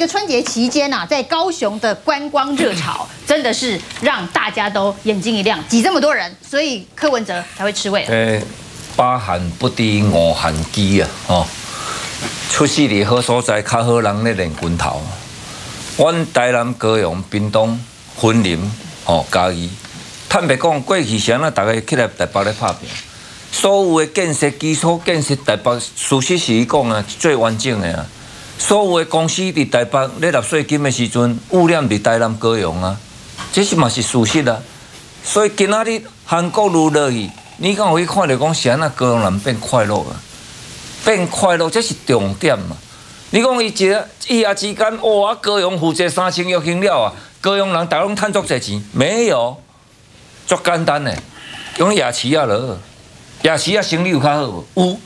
个春节期间呐，在高雄的观光热潮真的是让大家都眼睛一亮，挤这么多人，所以柯文哲才会吃味了。八寒不敌五寒饥啊！哦，出世的好所在，较好人咧练拳头。阮台南、高雄、屏东、云林、哦嘉义，坦白讲，过去时啊，大家起来台北咧拍拼。 所有的建设基础建设台北，事实是伊讲啊，最完整的啊。所有的公司伫台北咧纳税金的时阵，污染伫台南高雄啊，这是嘛是事实啊。所以今仔日韩国如落去，你敢有去看到讲是安那高雄人变快乐啊？变快乐，这是重点嘛。你讲一夜之间，哇，高雄负债3,000亿了啊，高雄人大家拢赚足侪钱，没有，足简单嘞，用夜市啊落。 夜市啊，生意有较好无？有，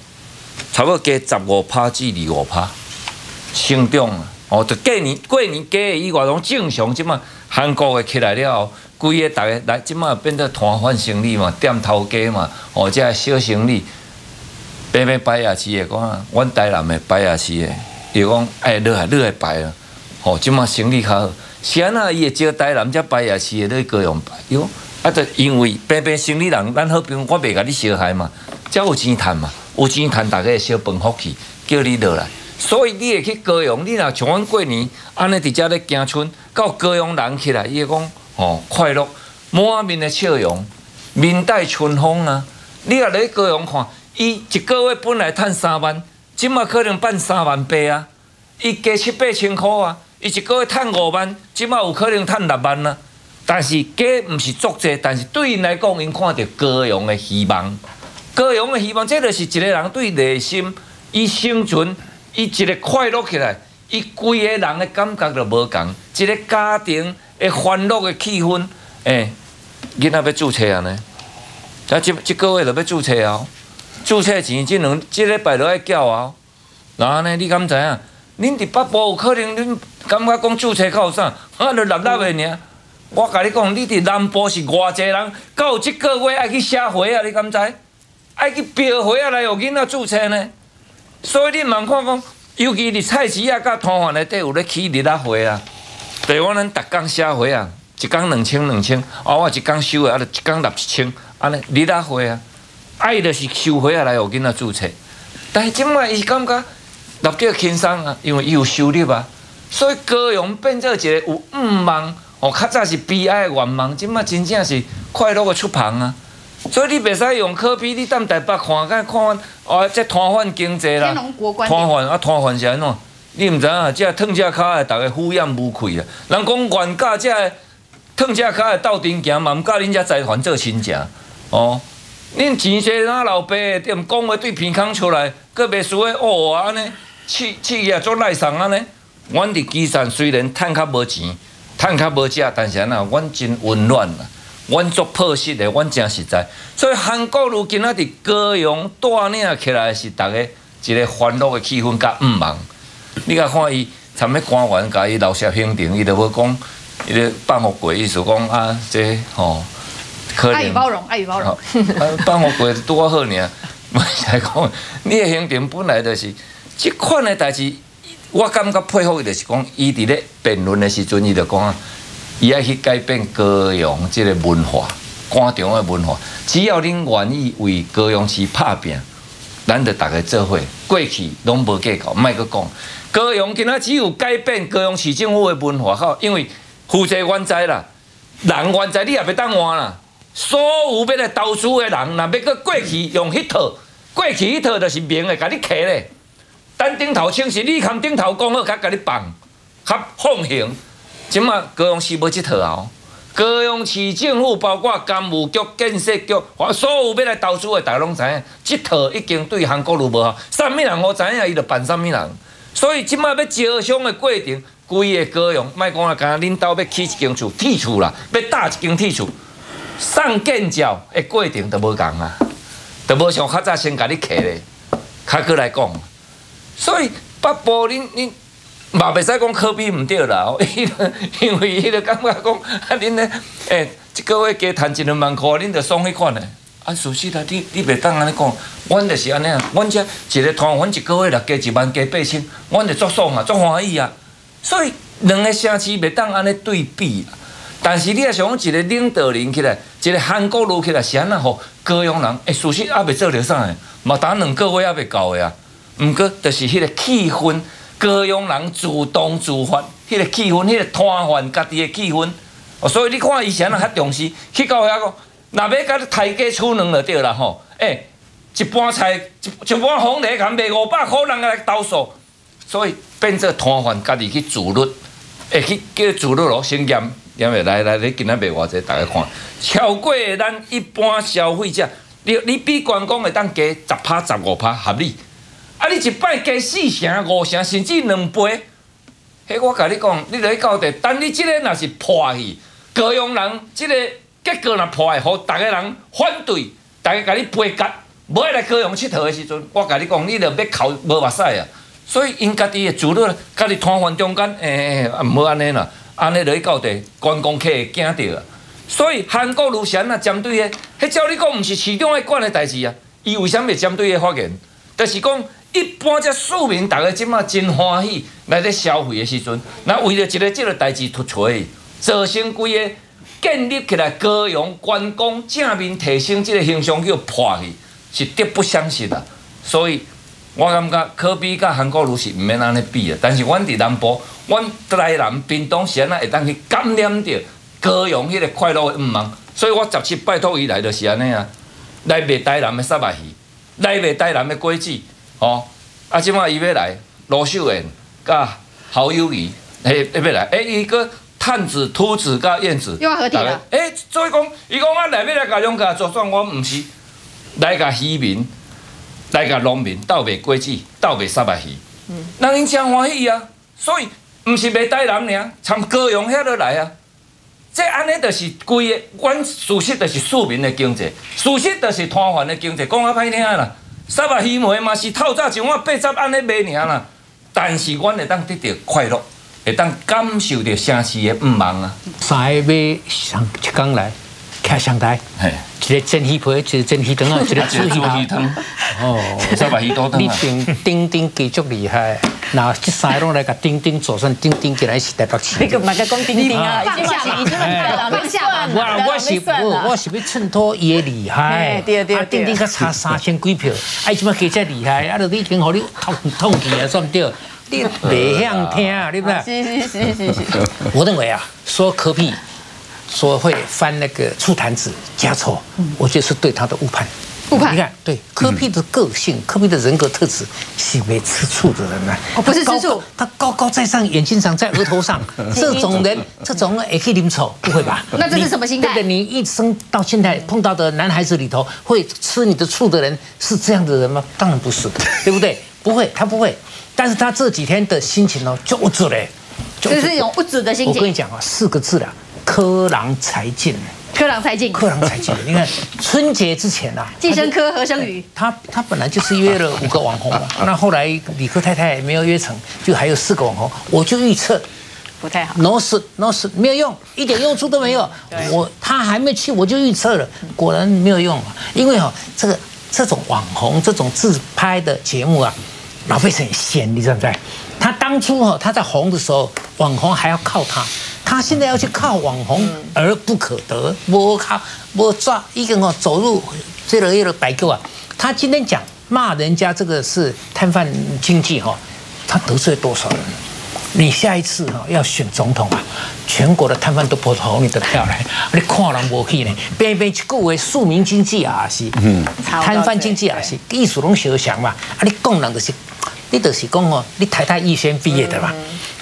差不多加15%至25%，成长啊！哦，就过年加的以外，拢正常。即马韩国的起来了后，规个大家来即马变做摊贩生意嘛，店头家嘛，哦，即个小生意，摆摆夜市的讲，阮台南的摆夜市的，伊讲哎，你来摆啊！哦，即马生意较好，是安那伊会招台南只摆夜市的，你各样摆哟。 啊，就因为平生理人，咱好朋友我袂甲你伤害嘛，才有钱赚嘛，有钱赚大家会小分福气，叫你落来。所以你会去高雄，你若像阮过年安尼伫遮咧行春，到高雄人起来，伊会讲哦快乐，满面的笑容，面带春风啊！你若来高雄看，伊一个月本来赚3万，即马可能赚3万八啊，伊加7、8千块啊，伊一个月赚5万，即马有可能赚6万啊。 但是假毋是足济，但是对因来讲，因看到高雄的希望，高雄的希望，这就是一个人对内心，伊生存，伊一个快乐起来，伊规个人的感觉就无同，一个家庭的欢乐的气氛。囡仔要注册啊呢，啊，这个月就要注册啊，注册钱这礼拜就要缴啊，然后呢，你敢知影？恁伫北部有可能恁感觉讲注册较有啥，啊，就立的尔。 我甲你讲，你伫南部是偌济人，到即个月爱去写花啊，你敢知？爱去标花啊，来互囡仔注册呢。所以你茫看讲，尤其伫菜市啊、甲摊贩内底有咧起日啊花啊，对我咱逐工写花啊，一工2,000、2,000，啊我一工收个，啊就一工6,000，安尼日啊花啊，爱就是收花啊来互囡仔注册。但是即摆伊感觉立即轻松啊，因为伊有收入啊，所以高雄变做一个有5万。 哦，较早是悲哀的愿望，即摆真正是快乐的出旁啊！所以你袂使用科比，你踮台北看，哦，即摊贩经济啦，摊贩是安怎？你毋知影，即烫只脚的，逐个敷衍无愧啊！人讲原价即烫只脚的斗阵行，嘛毋甲恁遮财团做亲情哦。恁钱侪哪老爸的，踮讲话对鼻孔出来，佫袂输个哦安尼，企业做赖上安尼。阮伫基层虽然趁较无钱。 趁较无食，但是安那，阮真温暖啦，阮足朴实的，阮真实在。所以韩国如今啊，伫高雄带领起来是大家一个欢乐的气氛，甲毋忙。你甲看伊，参咧官员甲伊留下评定，伊就要讲，伊咧放互过，意思讲啊，这吼，可能爱与包容。放互过拄啊好尔，莫来讲，你的行程本来就是，即款的代志。 我感觉佩服伊，就是讲，伊伫咧辩论的时阵，伊就讲啊，伊爱去改变高雄即个文化，官场的文化。只要恁愿意为高雄市拍拼，咱就大家做伙。过去拢无计较，莫阁讲。高雄今仔只有改变高雄市政府的文化，吼，因为负责原在啦，人原在你也袂当换啦。所有要来投资的人，若要阁过去用迄套，过去迄套就是明的，甲你揢咧。 咱顶头清是你扛顶头讲好，甲你放，较放行。即马高雄市无即套啊！高雄市政府包括公务局、建设局，所有要来投资的，大家拢知影，即套已经对韩国瑜无效。啥物人我知影，伊就办啥物人。所以即马要招商的过程，规个高雄，莫讲啊，干恁兜要起一间厝，铁厝啦，要搭一间铁厝，上建造的过程都无共啊，都无像较早先甲你客咧，较过来讲。 所以北部恁嘛袂使讲科比毋对啦，因为伊就感觉讲啊恁咧一个月加赚1,000,000块，恁就爽迄款嘞。啊，事实啦，你袂当安尼讲，阮就是安尼啊。阮只一个摊，阮一个月啦加1万加8千，阮就足爽啊，足欢喜啊。所以两个城市袂当安尼对比。但是你也想一个领导人起来，一个韩国佬起来，是安那吼高雄人诶，事实也未做着啥诶，嘛打两个月也未到诶啊。毋过就是迄个气氛，高雄人主动自发，迄个气氛，迄个摊贩家己诶气氛。哦，所以你看以前人较重视，去到遐个，若要甲你抬价出两就对啦吼。诶，一盘菜一盘红梨，敢卖500块，人来投诉。 所以变做摊贩家己去自律，会去叫自律咯，先验，因为来，你今仔卖偌济，大家看，超过咱一般消费者，你比官方会当加10%、15%合理，啊，你一摆加4成、5成，甚至2倍，迄我甲你讲，你落去到底，等你即个若是破去，高雄人即个结果若破去，互逐个人反对，逐个甲你批甲，无爱来高雄佚佗的时阵，我甲你讲，你著要哭无目屎啊！ 所以因家己的自律，家己摊贩中间，唔好安尼啦，安尼落去到地，观光客会惊到啊。所以韩国如啥呐针对的，迄照你讲，唔是市长爱管的代志啊。伊为啥袂针对的发言？就是讲一般只市民，大家即马真欢喜来咧消费的时阵，那为了一个即个代志突出，造成规个建立起来高雄观光正面提升即个形象叫破去，是得不相信啊。所以。 我感觉可比甲韩国瑜是毋免安尼比的，但是阮伫南部，阮台南、屏东是安那会当去感染着高雄迄个快乐的毋茫，所以我17拜托伊来就是安尼啊，来卖台南的沙白鱼，来卖台南的果子，吼、哦，啊，即摆伊要来罗秀燕甲侯友宜，要来，伊个探子、秃子甲燕子，又合体了，所以讲，伊讲我来要来甲两家作战，我毋是来甲渔民。 来甲农民倒卖果子，倒卖沙白鱼，人因真欢喜啊！所以毋是卖台南尔，参高雄遐落来啊！即安尼就是规个，阮事实就是市民的经济，事实就是摊贩的经济。讲较歹听啦，沙白鱼糜嘛是透早像我80安尼卖尔啦，但是阮会当得到快乐，会当感受到城市的毋茫啊！三个买上一工来。 开上台，一个蒸鱼皮，一个蒸鱼汤啊，一个煮鱼汤。哦，再把鱼多汤啊！你顶继续厉害，那这三种来个顶做算顶起来是台北市。你个嘛在讲顶啊？放下嘛，放下嘛。我是要衬托伊的厉害。对对对。啊，顶个差3000几票，哎，即马加只厉害，啊，都已经互你痛去啊，算对。你袂晓听啊，对不对？是。我认为啊，说科比。 说会翻那个醋坛子加醋，我觉得是对他的误判。误判，你看，对柯 P 的个性，柯 P 的人格特质是没吃醋的人啊。不是吃醋，他高高在上，眼睛长在额头上，这种人也可以啉醋，不会吧？那这是什么心态？对的，你一生到现在碰到的男孩子里头，会吃你的醋的人是这样的人吗？当然不是，对不对？不会，他不会。但是他这几天的心情哦，就无助嘞，就是一种无助的心情。我跟你讲啊，4个字啦。 柯郎才尽，柯郎才尽，柯郎才尽。你看春节之前啊，寄生科何生宇，他本来就是约了5个网红嘛，那后来李克太太也没有约成，就还有4个网红，我就预测不太好 ，no 事，没有用，一点用处都没有。他还没去，我就预测了，果然没有用，因为这种网红这种自拍的节目啊，老费很闲，你知不知道？他当初他在红的时候，网红还要靠他。 他现在要去靠网红而不可得，我抓一个走入这个白沟啊！他今天讲骂人家这个是摊贩经济他得罪多少人？你下一次要选总统啊，全国的摊贩都不投你的票来，你看人无去呢？边一句话庶民经济啊是，摊贩经济啊是，艺术拢相像嘛，啊你讲人就是。 你就是讲哦，你台大艺宣毕业的嘛？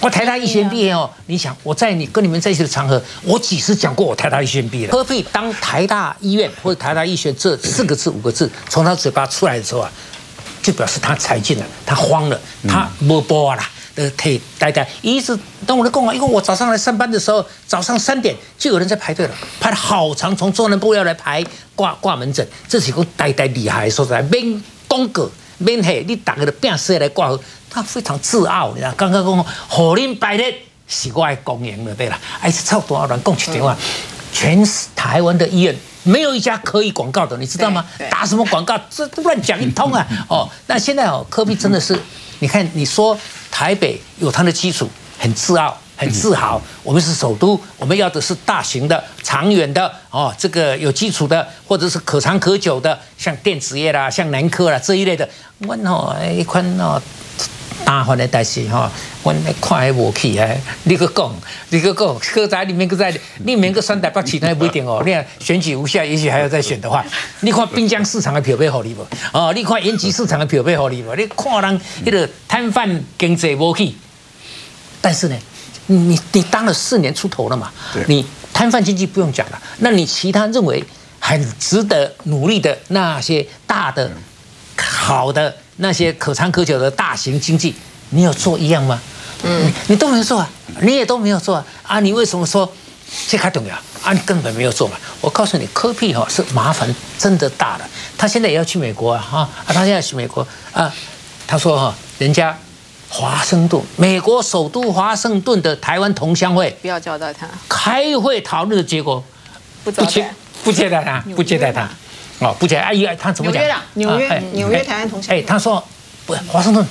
我台大艺宣毕业哦，你想我在跟你们在一起的场合，我几时讲过我台大艺宣毕业？何必当台大医院或者台大艺宣这4个字、5个字从他嘴巴出来的时候啊，就表示他才尽了，他慌了，他没波啦，退呆。一直当我的讲啊，因为我早上来上班的时候，早上3点就有人在排队了，排了好长，从中南部要来排挂门诊，这是一个呆厉害所在，免讲过。 免嘿，你大家的病死来挂号，他非常自傲，你知道？刚刚讲，火林百日是我的公营了，对啦，还是臭多少人讲一条啊？全台湾的医院没有一家可以广告的，你知道吗？打什么广告？这乱讲一通啊！哦，那现在哦，柯 P 真的是，你看你说台北有它的基础，很自傲、很自豪。我们是首都，我们要的是大型的、长远的哦，这个有基础的，或者是可长可久的，像电子业啦、像南科啦这一类的。我哦，一款哦。 麻烦的代志哈，我看还无去哎，你个讲，搁在里面搁在，你免个选台北市那不一定哦。你看选举无效，也许还要再选的话，你看滨江市场的票被好你无？哦，你看延吉市场的票被好你无？你看人那个摊贩经济无去，但是呢，你当了4年出头了嘛，你摊贩经济不用讲了，那你其他认为很值得努力的那些大的好的。 那些可长可久的大型经济，你有做一样吗？你都没有做啊，你也都没有做啊，啊，你为什么说这还重要啊？你根本没有做嘛！我告诉你，科比哈是麻烦真的大了，他现在也要去美国啊，哈，他现在去美国啊，他说哈，人家华盛顿，美国首都华盛顿的台湾同乡会，不要交代他，开会讨论的结果，不接待他。 哦，不接哎呀，他怎么讲？纽约台湾同乡会。哎，他说不，华盛顿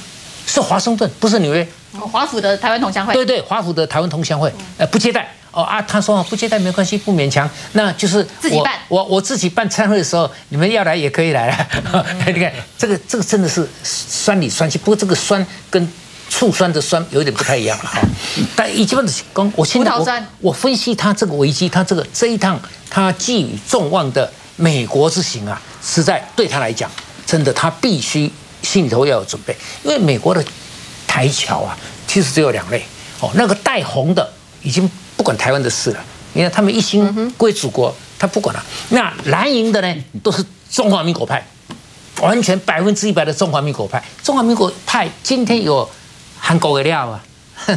是华盛顿，不是纽约。华府的台湾同乡会。对，华府的台湾同乡会，不接待。哦啊，他说不接待没关系，不勉强，那就是自己办。我自己办参会的时候，你们要来也可以来了。你看这个真的是酸里酸气，不过这个酸跟醋酸的酸有点不太一样了哈。但一基本的讲，我现在我分析他这个危机，他这一趟他寄予众望的。 美国之行啊，实在对他来讲，真的他必须心里头要有准备，因为美国的台侨啊，其实只有2类哦，那个带红的已经不管台湾的事了，你看他们一心归祖国，他不管了。那蓝营的呢，都是中华民国派，完全100%的中华民国派。中华民国派今天有韩国的料啊，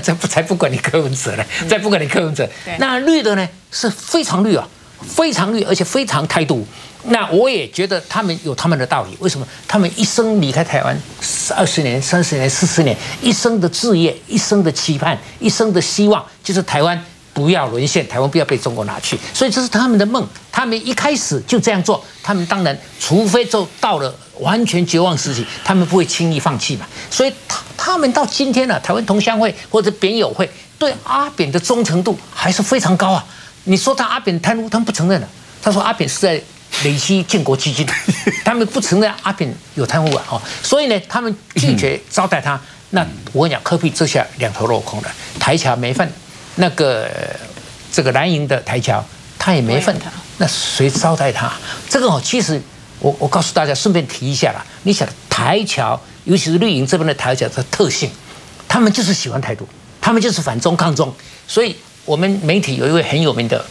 才不管你柯文哲呢，再不管你柯文哲。那绿的呢，是非常绿啊。 非常绿，而且非常态度。那我也觉得他们有他们的道理。为什么他们一生离开台湾20年、30年、40年，一生的志业、一生的期盼、一生的希望，就是台湾不要沦陷，台湾不要被中国拿去。所以这是他们的梦。他们一开始就这样做，他们当然，除非就到了完全绝望时期，他们不会轻易放弃嘛。所以他们到今天呢、啊，台湾同乡会或者扁友会对阿扁的忠诚度还是非常高啊。 你说他阿扁贪污，他们不承认了。他说阿扁是在累积建国基金，他们不承认阿扁有贪污啊。哦，所以呢，他们拒绝招待他。那我跟你讲，柯 P 这下两头落空了，台侨没份，那个这个蓝营的台侨他也没份，那谁招待他？这个哦，其实我告诉大家，顺便提一下啦。你想台侨，尤其是绿营这边的台侨的特性，他们就是喜欢台独，他们就是反中抗中，所以。 我们媒体有一位很有名的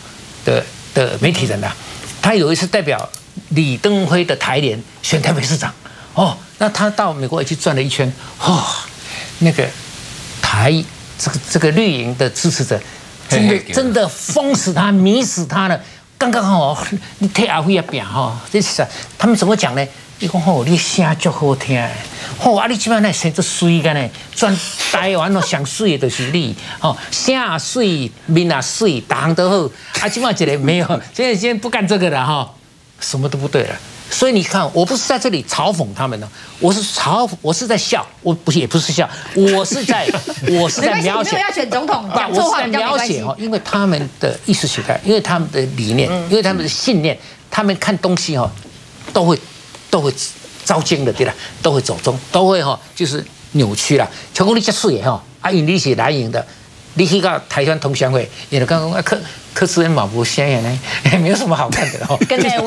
媒体人呐、啊，他有一次代表李登辉的台联选台北市长，哦，那他到美国也去转了一圈，哦，那个这个绿营的支持者，真的疯死他、迷死他了。刚刚哦，你替阿辉也变哈，这是他们怎么讲呢？你讲哦，你声足好听的，哦啊你即摆那生足水个呢，转。 台湾哦，上水的就是你哦，声也水，面也水，逐项都好。啊，今晚这里没有，现在不干这个了哈，什么都不对了。所以你看，我不是在这里嘲讽他们呢，我是在笑，也不是笑，我是在描写。没有要选总统，我是在描写哦，因为他们的意识形态，因为他们的理念，因为他们的信念，他们看东西哦，都会糟践的，对了，都会走中，都会哈，就是。 扭曲啦，全国你接视野吼，啊，因你是蓝营的，你去到台湾同乡会，也就讲啊，柯志恩嘛无显眼呢，也没有什么好看的哦。跟那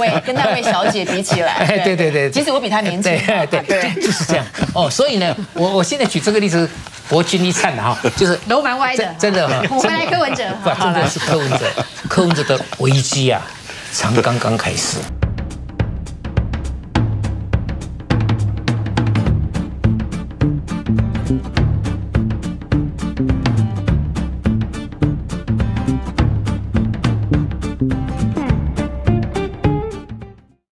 位小姐比起来，对，其实我比她年轻。对，就是这样哦。所以呢，我现在举这个例子，博君一粲哈，就是楼蛮歪的，真的。我们来柯文哲，真的是柯文哲，柯文哲的危机啊，才刚刚开始。